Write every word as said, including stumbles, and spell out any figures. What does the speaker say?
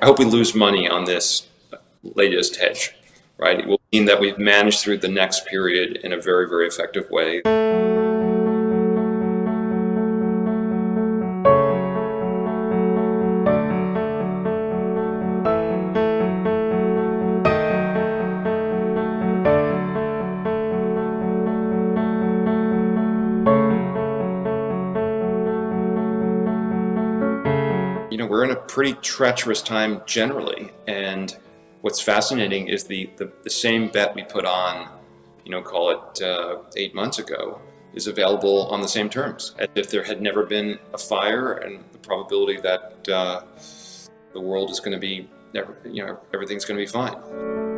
I hope we lose money on this latest hedge, right? It will mean that we've managed through the next period in a very, very effective way. You know, we're in a pretty treacherous time generally, and what's fascinating is the, the, the same bet we put on, you know, call it uh, eight months ago, is available on the same terms, as if there had never been a fire, and the probability that uh, the world is going to be, you know, everything's going to be fine.